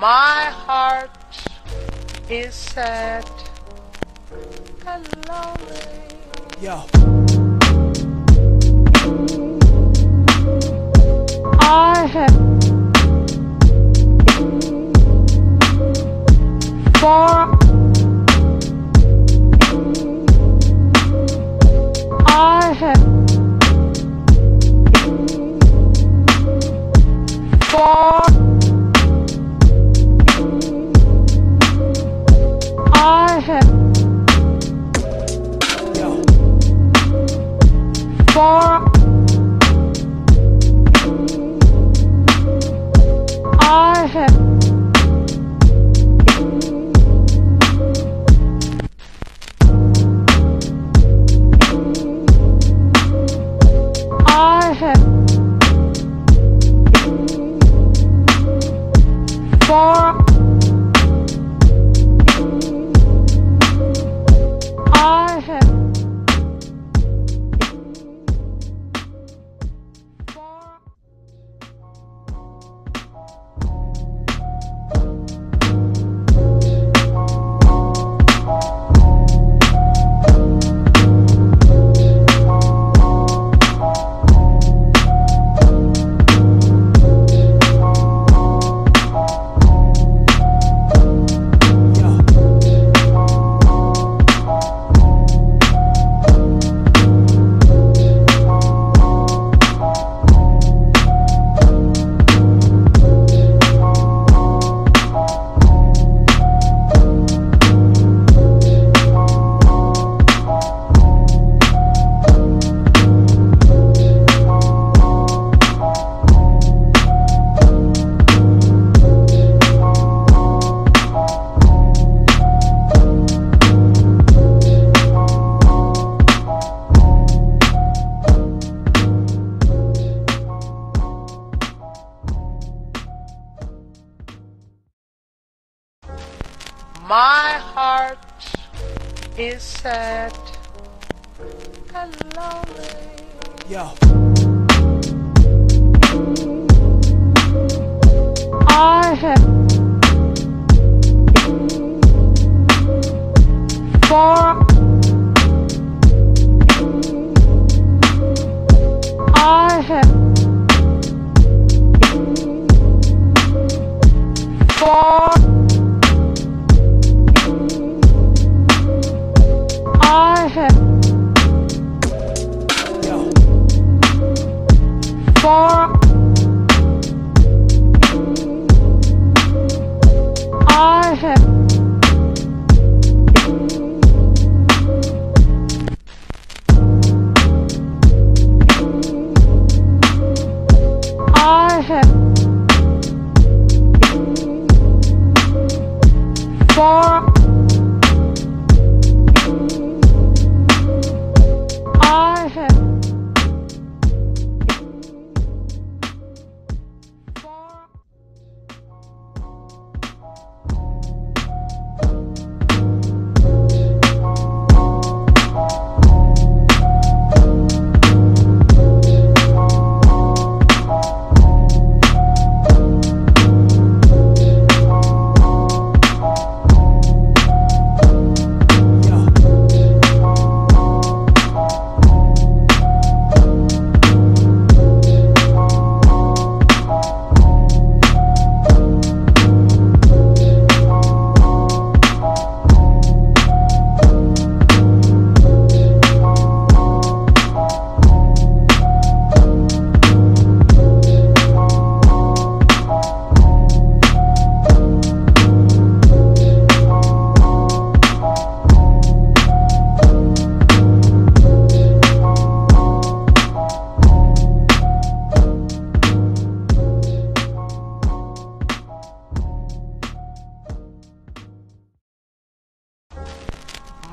My heart is sad and lonely. Yo. I have My heart is sad and lonely. Yo. I have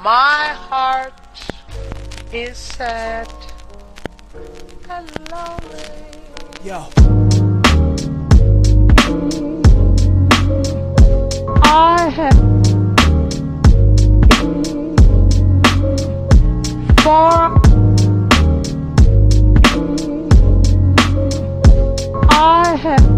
My heart is sad and lonely. Yo. I have I have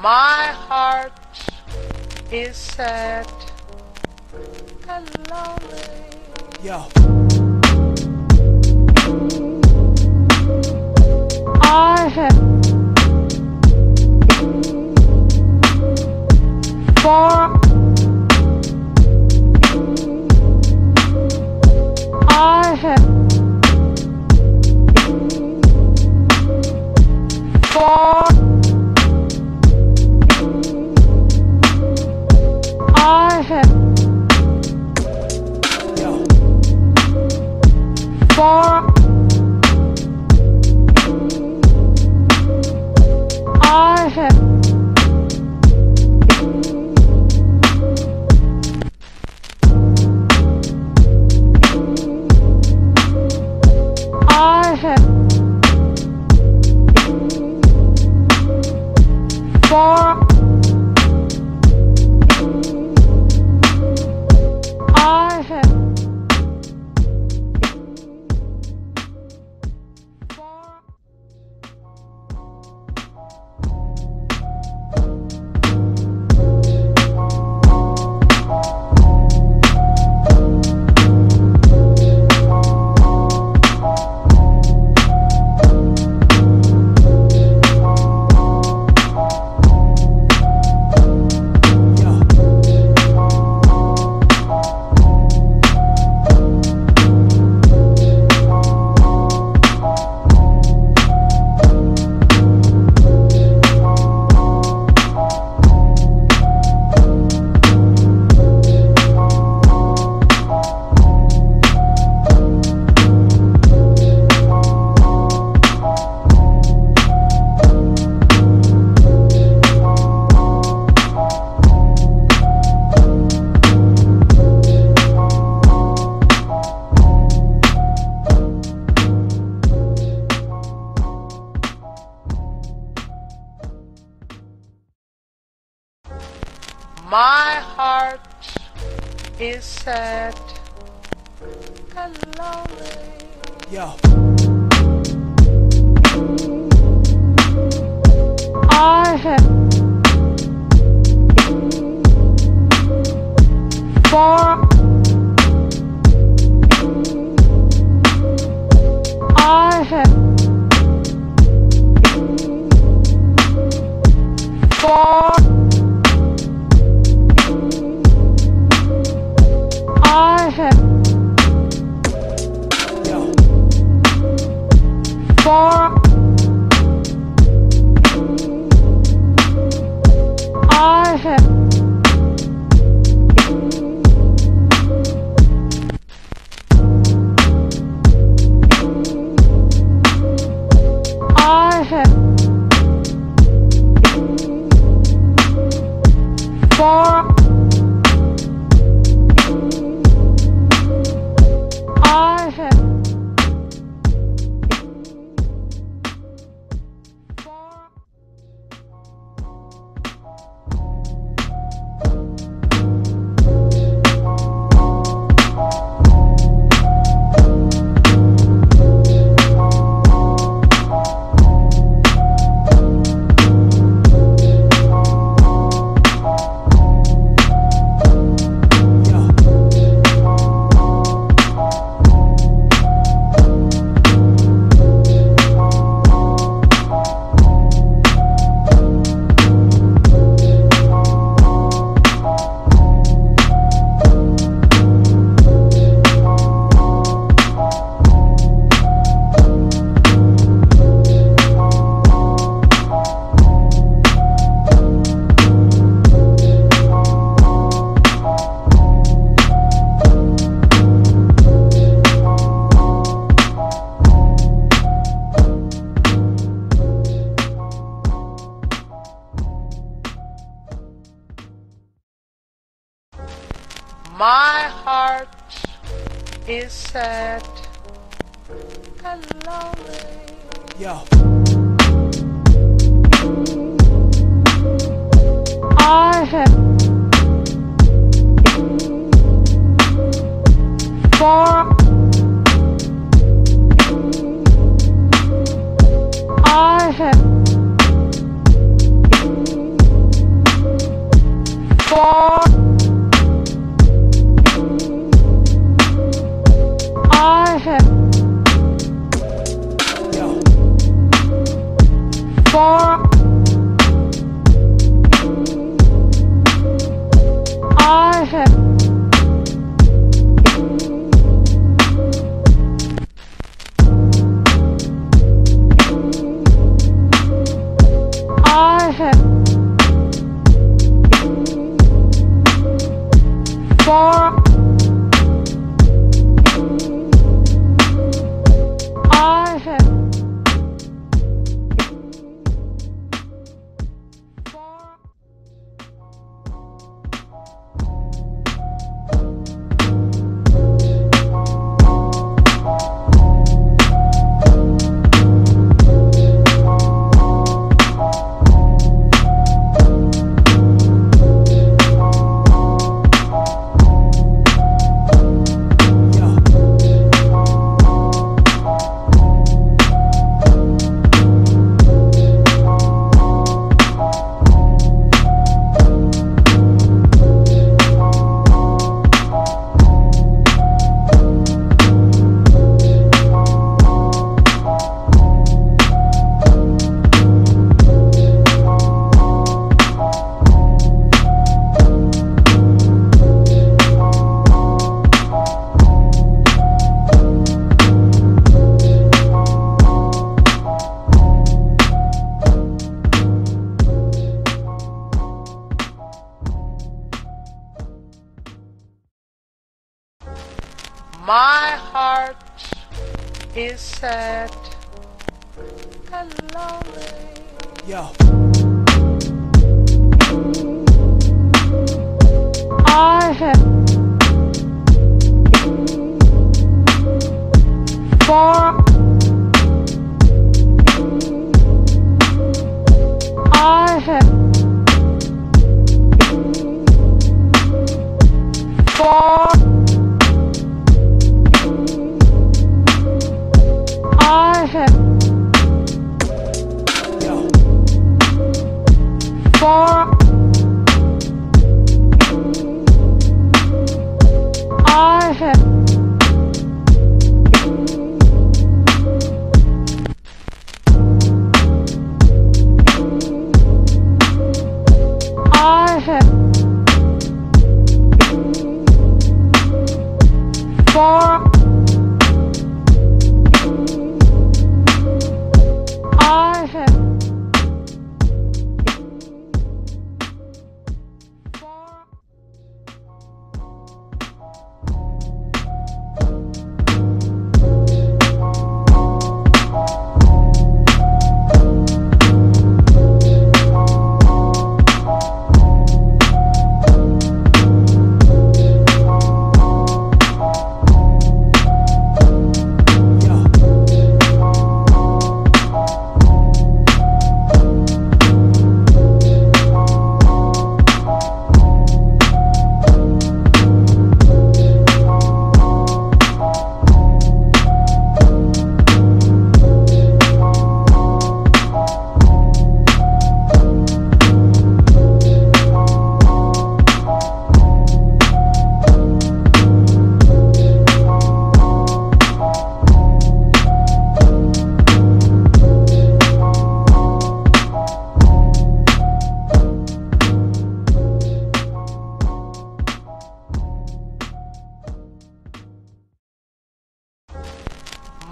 My heart is sad and lonely. Yo. I have for I have for my heart is sad and lonely. Yo. I have for I have for I have set. Hello. Yo. I have my heart is sad and lonely. Yo. I have for I have for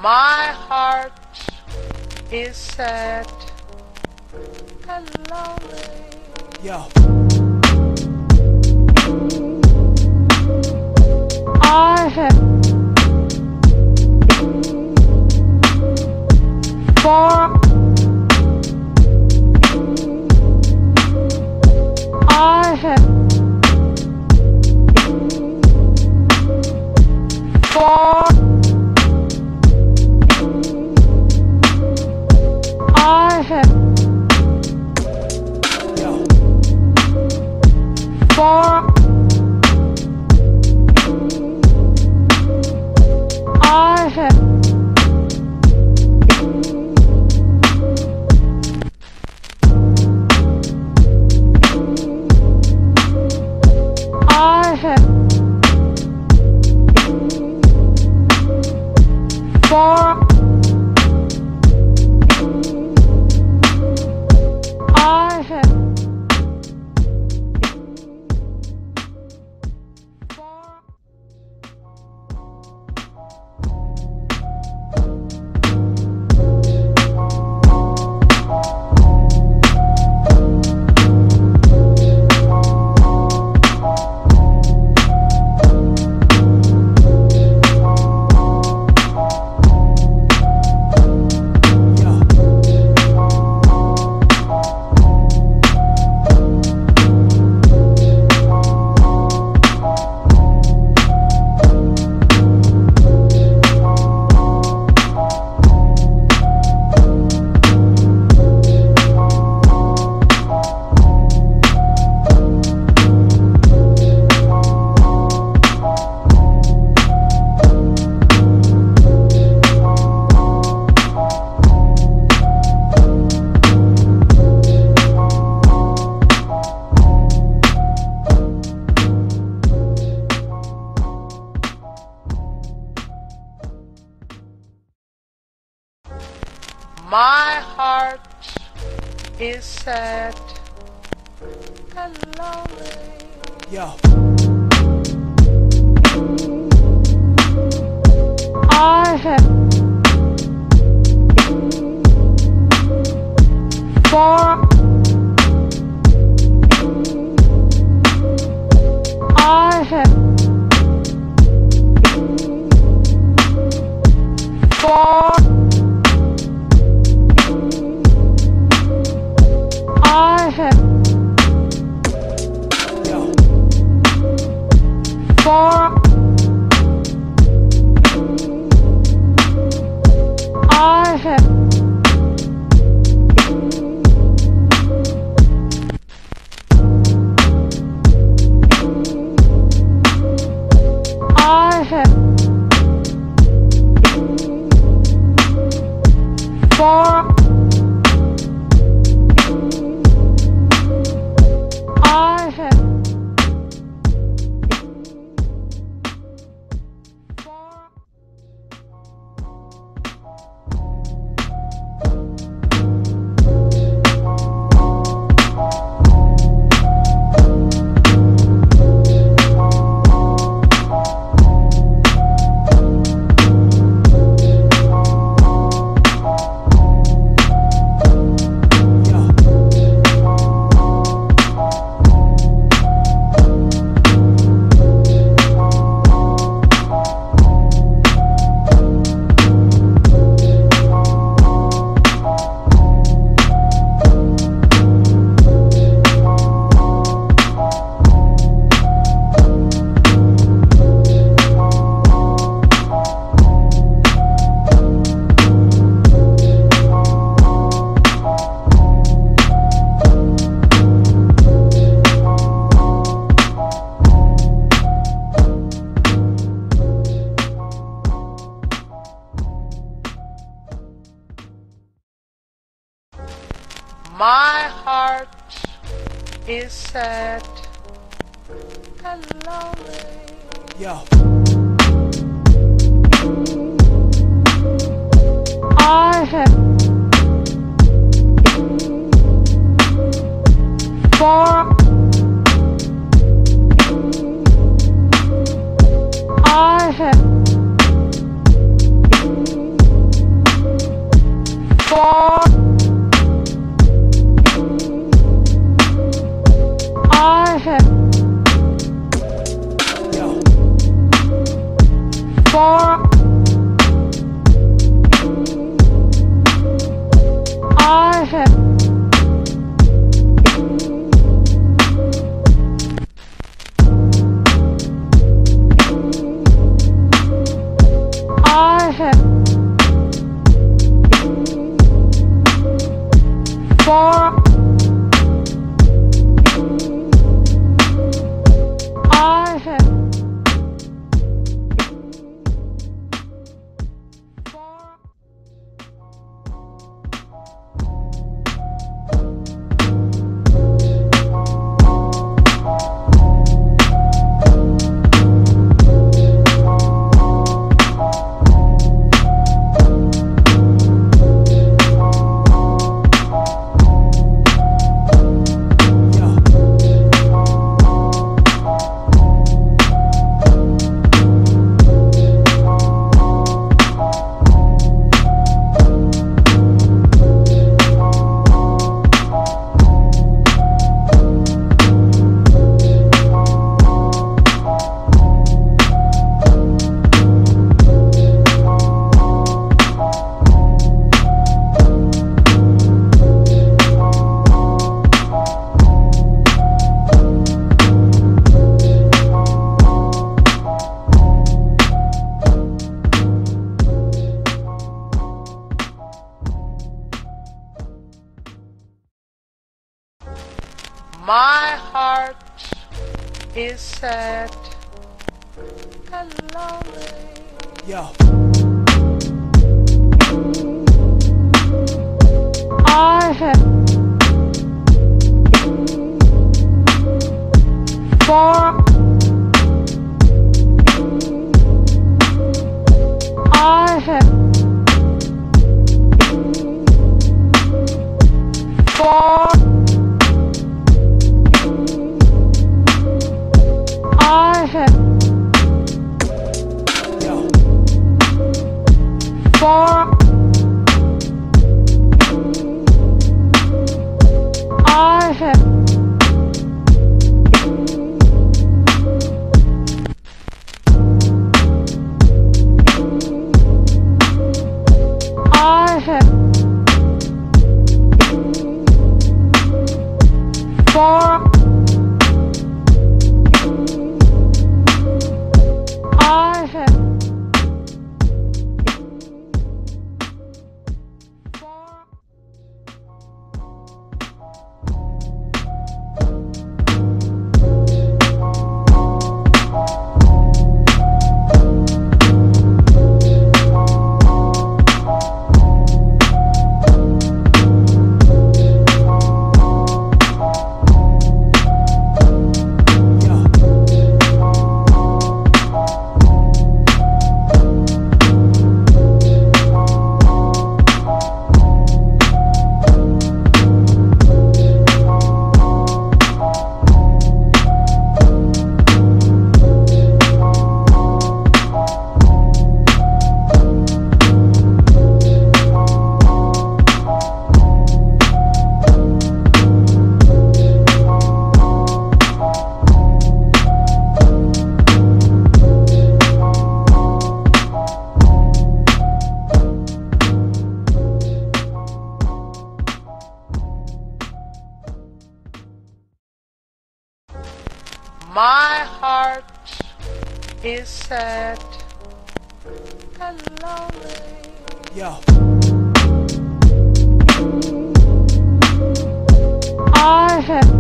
my heart is sad and lonely. Yo. I have for I have for My heart is sad and lonely. Yo. My heart is sad and lonely. Yo. My heart is sad and lonely. Yo. I have My heart is sad and lonely. Yo. I have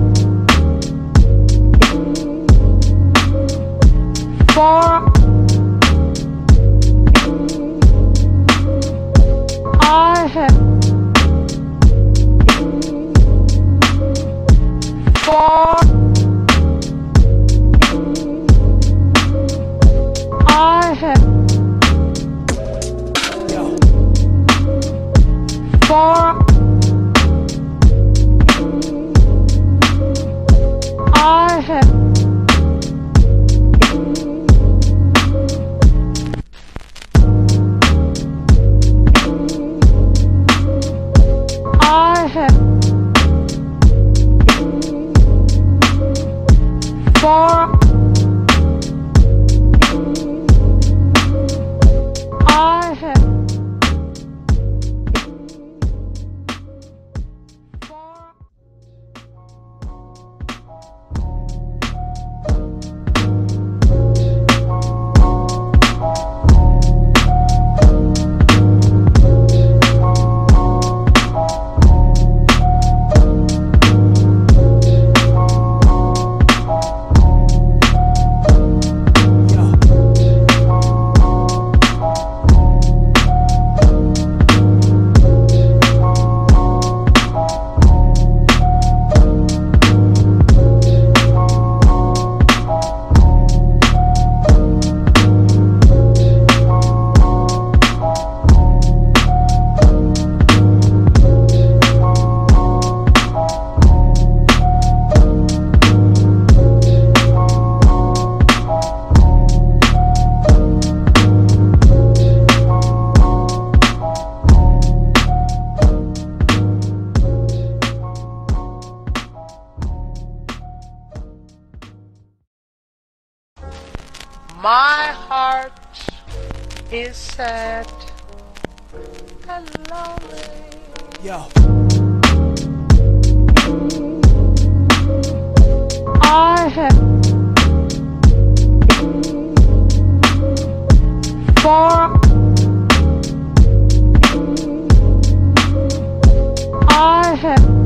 My heart is sad and lonely. Yo. I have I have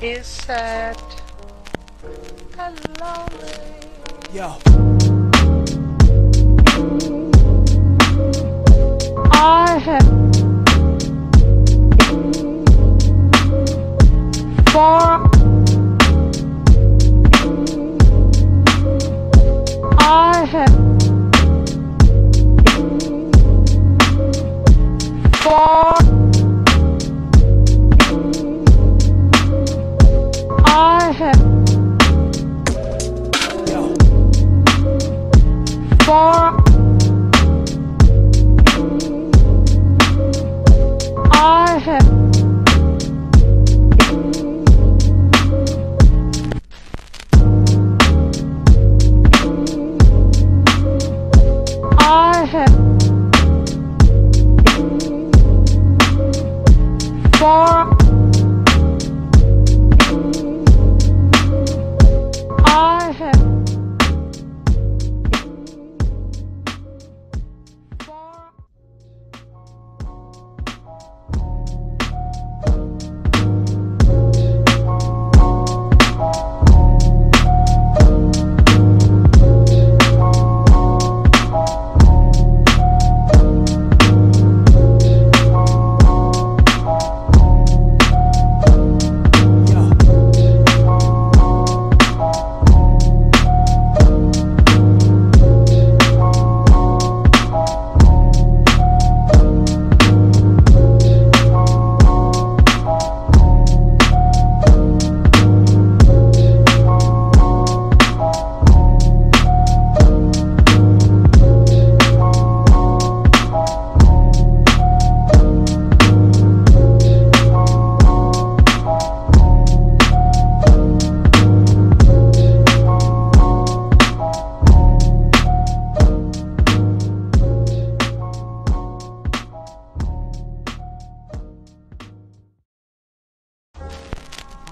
is sad and lonely. Yo. I have for I have for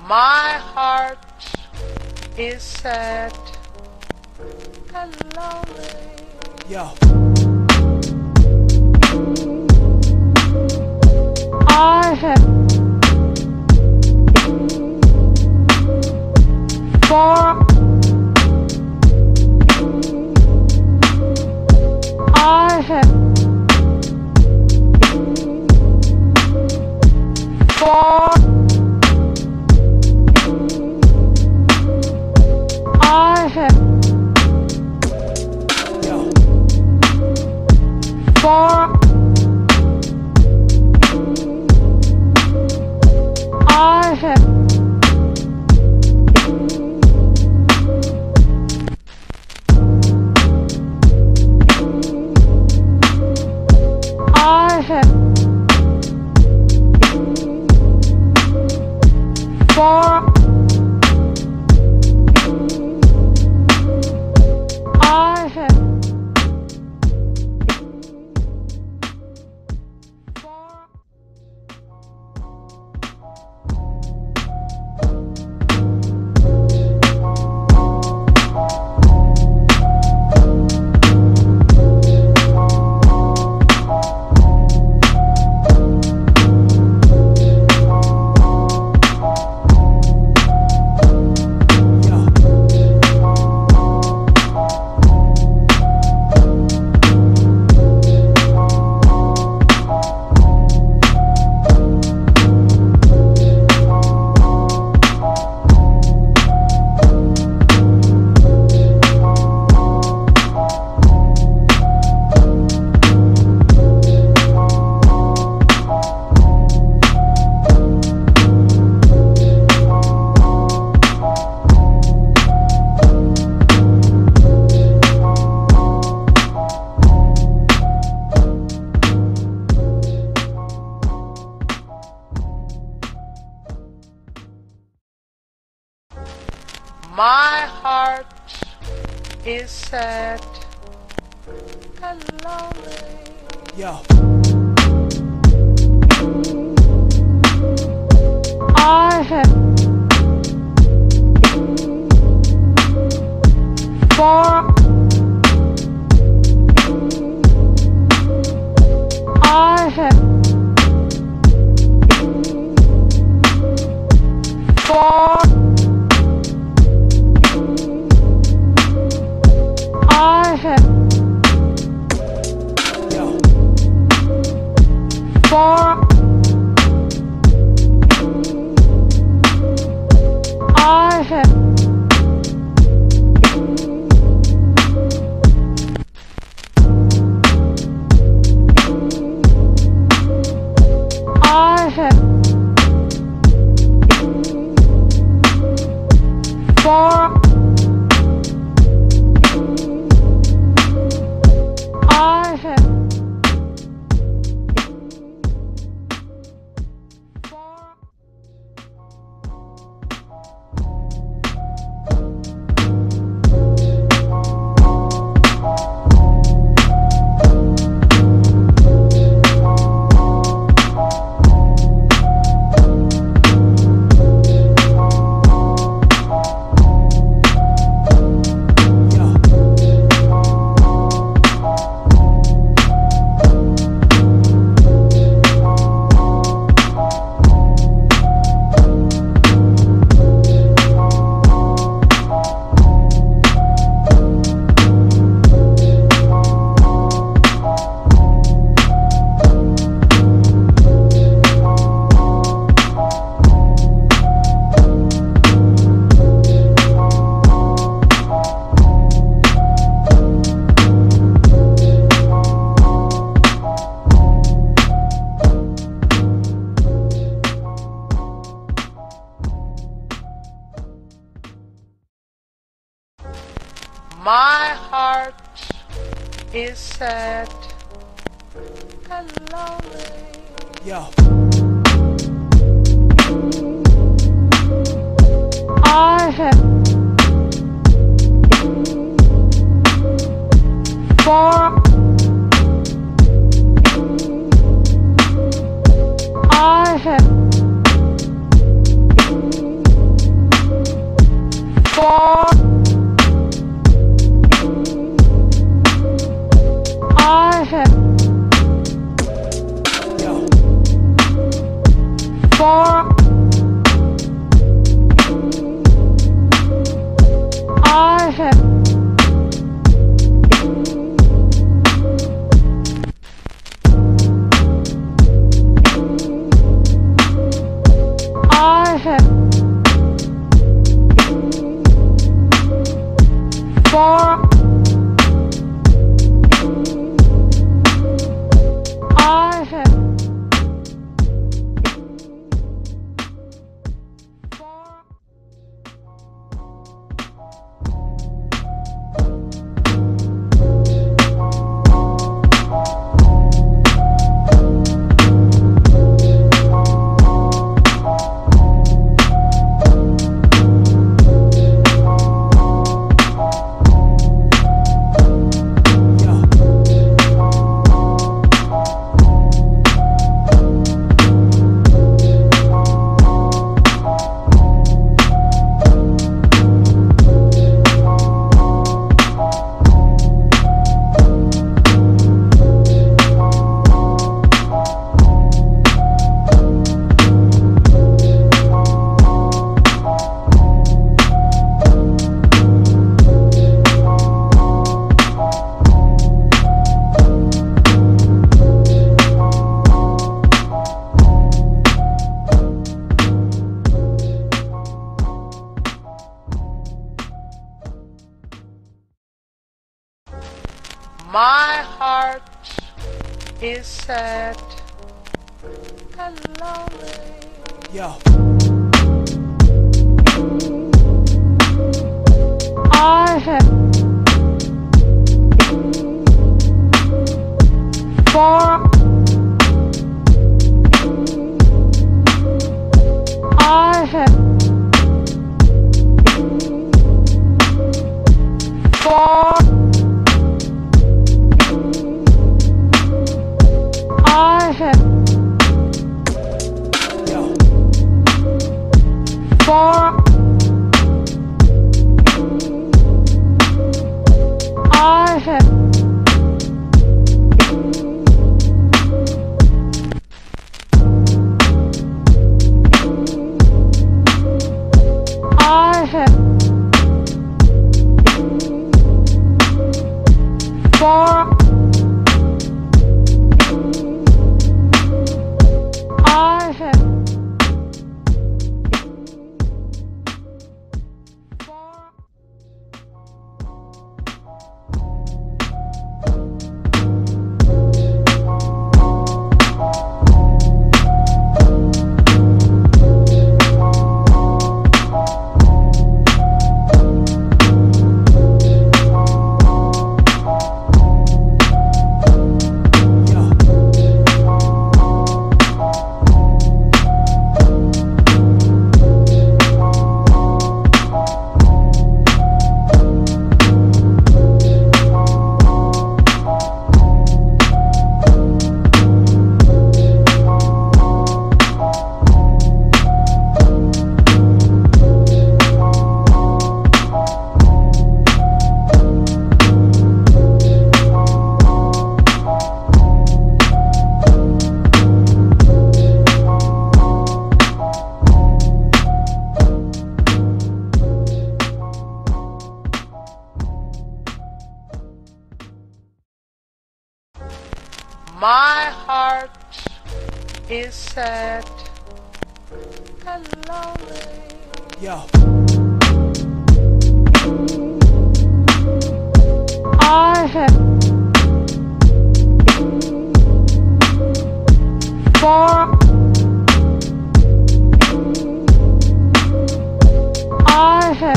my heart is sad and lonely. Yo. I have for I have for my heart is sad and lonely. Yo. I have for I have for My heart is sad and lonely. Yo. I have My heart is sad and lonely. Yo. I have my heart is sad and lonely. Yo. I have I have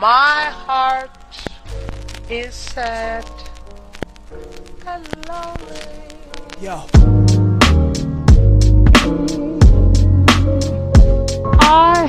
My heart is sad and lonely. Yo. My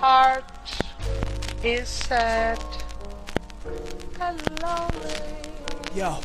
heart is sad and lonely. Yo.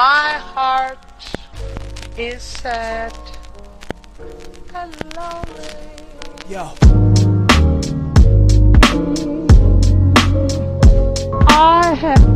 My heart is sad and lonely. Yo. I have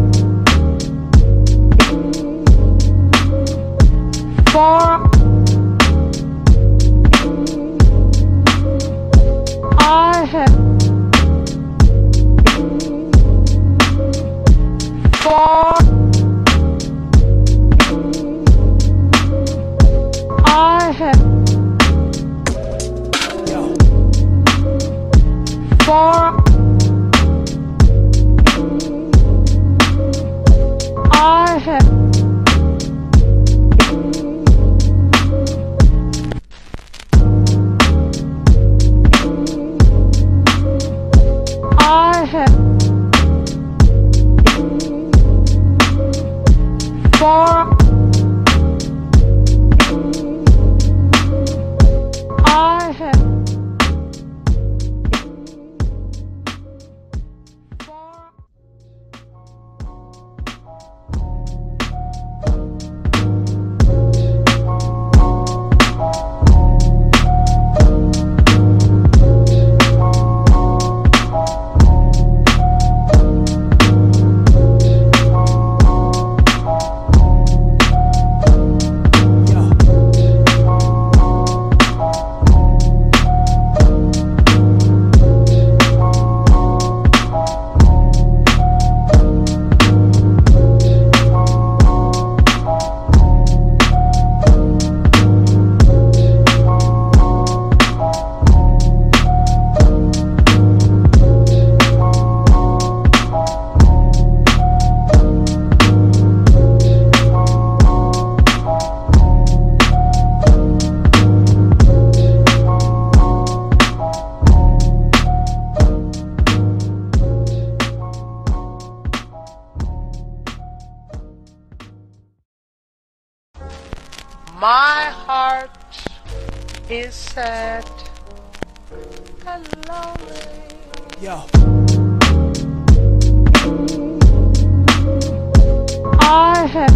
My heart is sad and lonely. Yo. I have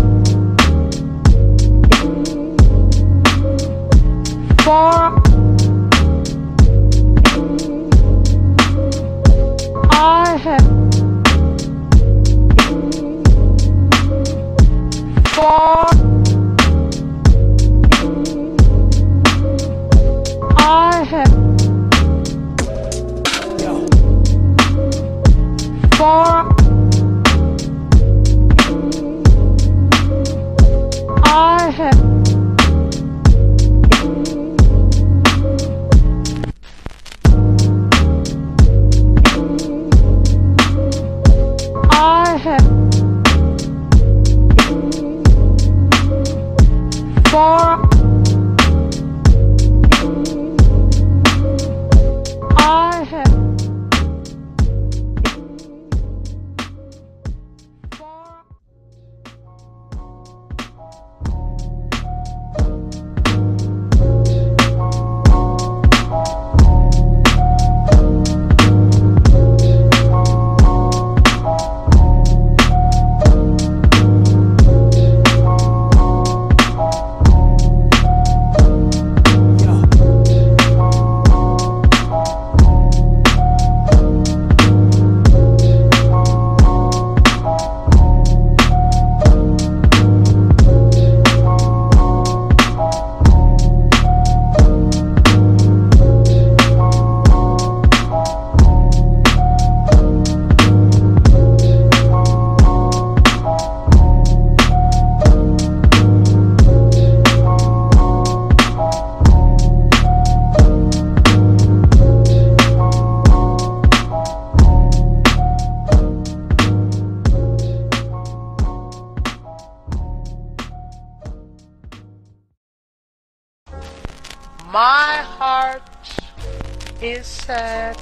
my heart is sad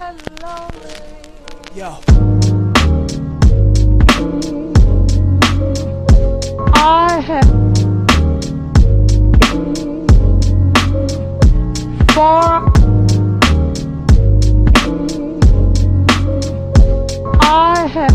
and lonely. Yo. I have I have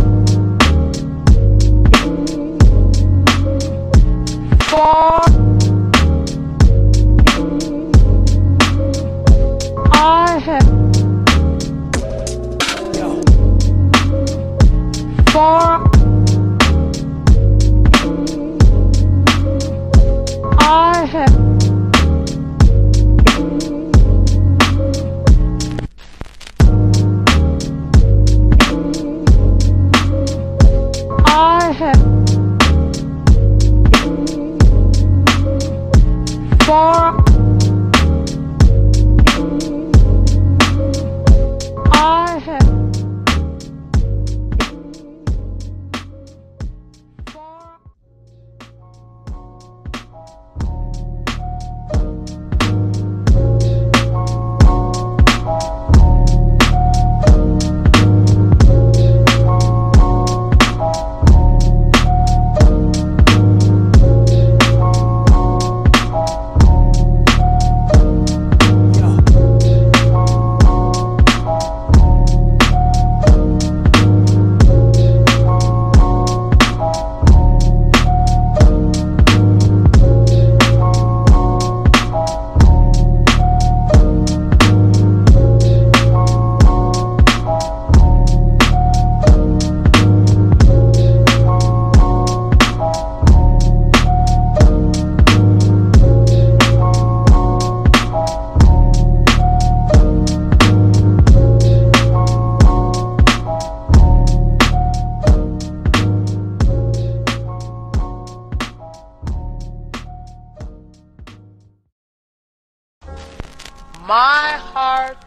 My heart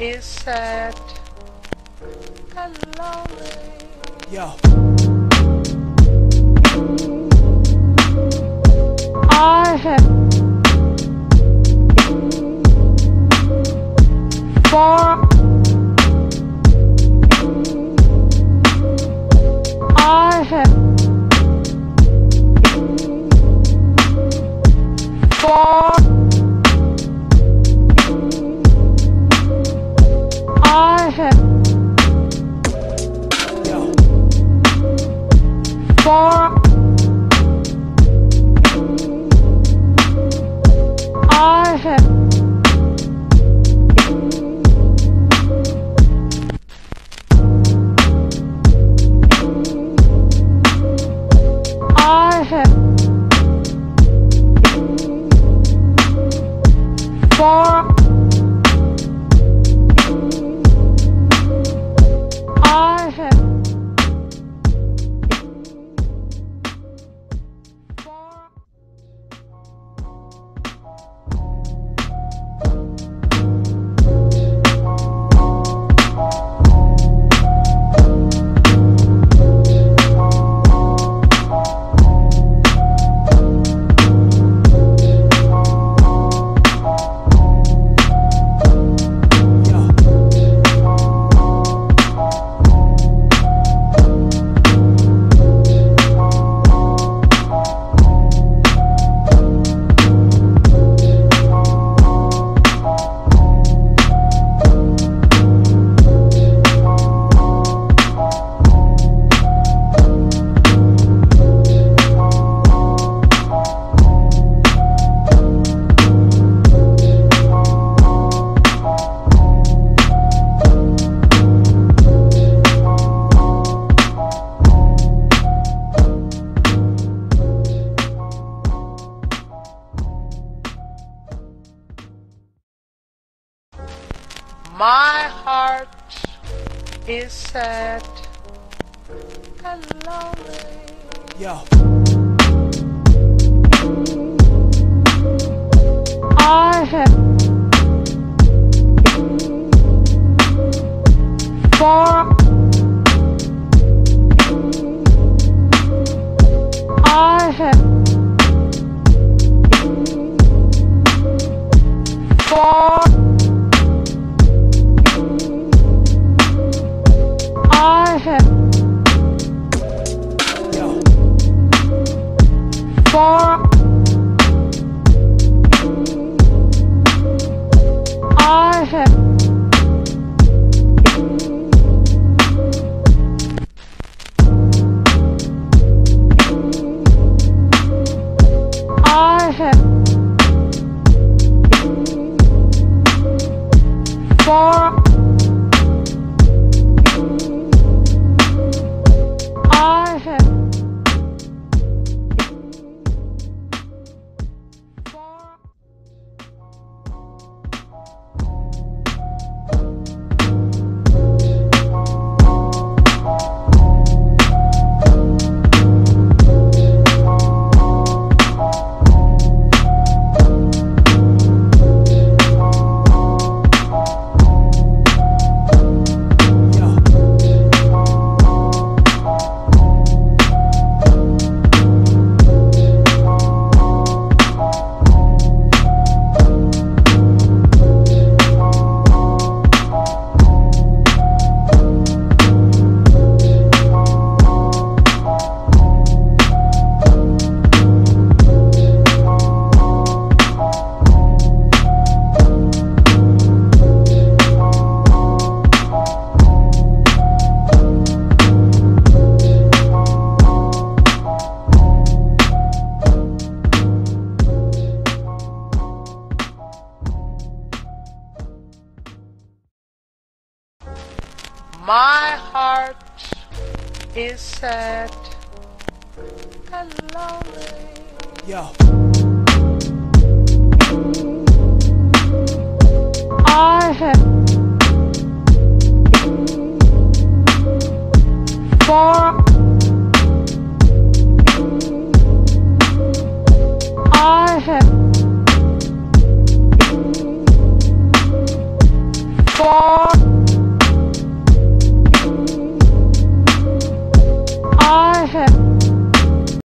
is sad and lonely. Yo. I have for I have for I have for I have my heart is sad and lonely. Yo. I have for I have for I have for I have I have for my heart is sad and lonely. Yo. I have for